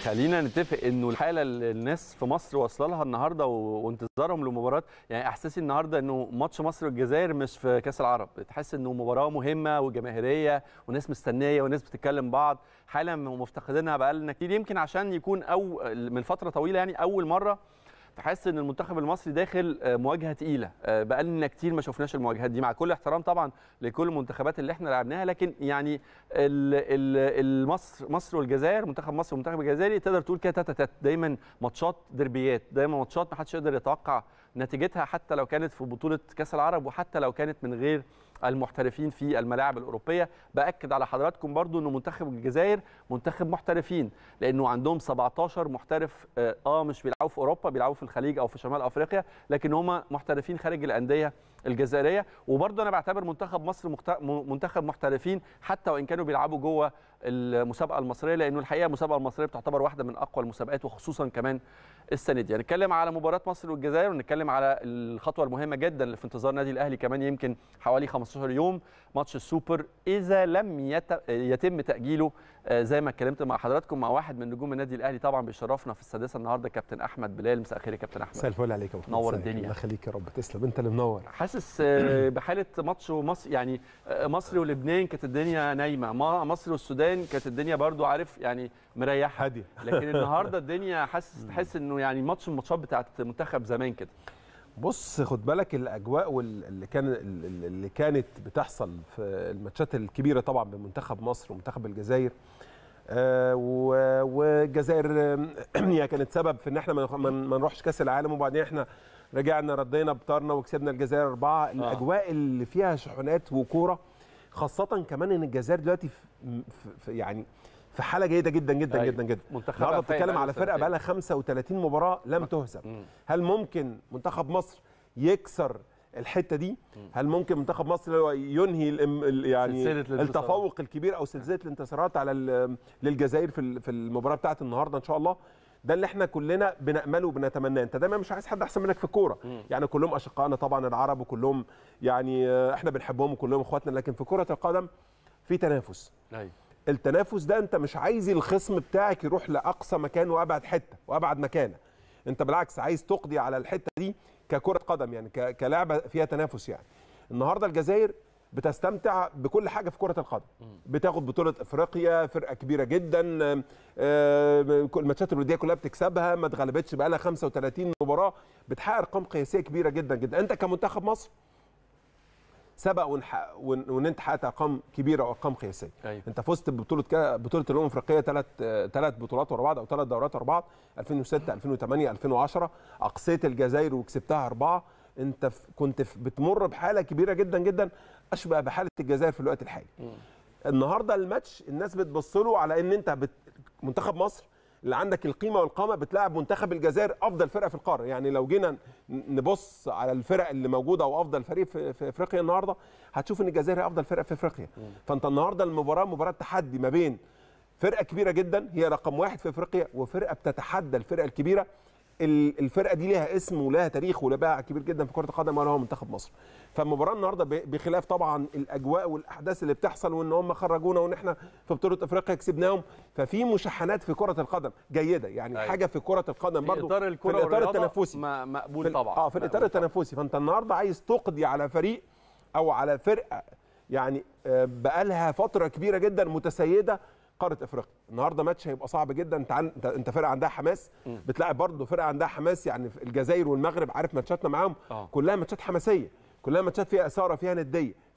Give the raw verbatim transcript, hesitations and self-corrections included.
خلينا نتفق انه الحاله اللي الناس في مصر واصله لها النهارده وانتظارهم لمباراه، يعني احساسي النهارده انه ماتش مصر والجزائر مش في كاس العرب، تحس انه مباراه مهمه وجماهيريه وناس مستنيه وناس بتتكلم بعض، حاله مفتقدينها بقالنا كتير، يمكن عشان يكون او من فتره طويله يعني اول مره تحس ان المنتخب المصري داخل مواجهه تقيله، بقالنا كتير ما شفناش المواجهات دي، مع كل احترام طبعا لكل المنتخبات اللي احنا لعبناها، لكن يعني مصر مصر والجزائر، منتخب مصر والمنتخب الجزائري تقدر تقول كده تاتا تاتا، دايما ماتشات دربيات، دايما ماتشات ما حدش يقدر يتوقع نتيجتها، حتى لو كانت في بطوله كاس العرب وحتى لو كانت من غير المحترفين في الملاعب الاوروبيه. باكد على حضراتكم برضو انه منتخب الجزائر منتخب محترفين، لانه عندهم سبعتاشر محترف، اه مش بيلعبوا في اوروبا، بيلعبوا في الخليج او في شمال افريقيا، لكن هم محترفين خارج الانديه الجزائريه. وبرضو انا بعتبر منتخب مصر منتخب محترفين حتى وان كانوا بيلعبوا جوه المسابقه المصريه، لانه الحقيقه المسابقه المصريه بتعتبر واحده من اقوى المسابقات، وخصوصا كمان السنه دي. هنتكلم على مباراه مصر والجزائر، ونتكلم على الخطوه المهمه جدا اللي في انتظار نادي الاهلي كمان يمكن حوالي خمستاشر يوم، ماتش السوبر اذا لم يتم تاجيله. زي ما اتكلمت مع حضراتكم مع واحد من نجوم النادي الاهلي طبعا بيشرفنا في السادسه النهارده، كابتن احمد بلال. مساء الخير يا كابتن احمد. مساء الفل عليك يا محمد، نور الدنيا. الله يخليك يا رب، تسلم، انت اللي منور. حاسس بحاله ماتش مصر، يعني مصر ولبنان كانت الدنيا نايمه، مصر والسودان كانت الدنيا برضو عارف يعني مريحه هاديه، لكن النهارده الدنيا حاسس تحس انه يعني ماتش من الماتشات بتاعت منتخب زمان كده. بص خد بالك الاجواء واللي كان اللي كانت بتحصل في الماتشات الكبيره طبعا بمنتخب مصر ومنتخب الجزائر، آه والجزائر هي كانت سبب في ان احنا ما نروحش كاس العالم، وبعدين احنا رجعنا ردينا بطارنا وكسبنا الجزائر اربعه. آه. الاجواء اللي فيها شحنات وكوره، خاصه كمان ان الجزائر دلوقتي في في يعني في حاله جيده جدا جدا أيوة. جدا جدا. النهارده بتتكلم على فرقه بقى لها خمسة وتلاتين مباراه لم تهزم. مم. هل ممكن منتخب مصر يكسر الحته دي؟ مم. هل ممكن منتخب مصر ينهي يعني التفوق الكبير او سلسله الانتصارات على للجزائر في في المباراه بتاعه النهارده ان شاء الله؟ ده اللي احنا كلنا بنأمله وبنتمناه. انت دايما مش عايز حد احسن منك في الكوره، يعني كلهم اشقائنا طبعا العرب، وكلهم يعني احنا بنحبهم وكلهم اخواتنا، لكن في كره القدم في تنافس. أيوة. التنافس ده انت مش عايز الخصم بتاعك يروح لاقصى مكان وابعد حته وابعد مكانه، انت بالعكس عايز تقضي على الحته دي ككره قدم، يعني كلعبه فيها تنافس. يعني النهارده الجزائر بتستمتع بكل حاجه في كره القدم، بتاخد بطوله افريقيا، فرقه كبيره جدا، الماتشات الوديه كلها بتكسبها، ما اتغلبتش بقى لها خمسة وتلاتين مباراه، بتحقق ارقام قياسيه كبيره جدا جدا. انت كمنتخب مصر سبق وان انت حققت ارقام كبيره وارقام قياسيه. أيوة. انت فزت ببطوله بطوله الامم الافريقيه ثلاث ثلاث بطولات ورا بعض او ثلاث دورات ورا بعض، ألفين وستة ألفين وتمانية ألفين وعشرة، اقصيت الجزائر وكسبتها اربعه. انت كنت بتمر بحاله كبيره جدا جدا اشبه بحاله الجزائر في الوقت الحالي. م. النهارده الماتش الناس بتبص له على ان انت بت... منتخب مصر اللي عندك القيمه والقامه بتلاعب منتخب الجزائر افضل فرقه في القاره. يعني لو جينا نبص على الفرق اللي موجوده وافضل فريق في افريقيا النهارده، هتشوف ان الجزائر هي افضل فرقه في افريقيا. م. فانت النهارده المباراه مباراه تحدي ما بين فرقه كبيره جدا هي رقم واحد في افريقيا وفرقه بتتحدى الفرقه الكبيره. الفرقه دي لها اسم ولها تاريخ ولها كبير جدا في كره القدم، ولا هو منتخب مصر. فالمباراه النهارده بخلاف طبعا الاجواء والاحداث اللي بتحصل، وان هم خرجونا وان احنا في بطوله افريقيا كسبناهم، ففي مشحنات في كره القدم جيده، يعني أي. حاجه في كره القدم برضه في اطار الكره في الاطار التنافسي مقبول طبعا، اه في الاطار التنافسي. فانت النهارده عايز تقضي على فريق او على فرقه يعني بقى لها فتره كبيره جدا متسيده قاره افريقيا. النهارده ماتش هيبقى صعب جدا، انت عن... انت فرقه عندها حماس، بتلاعب برضه فرقه عندها حماس، يعني الجزائر والمغرب عارف ماتشاتنا معاهم آه. كلها ماتشات حماسيه، كلها ماتشات فيها اثاره، فيها نديه، فيها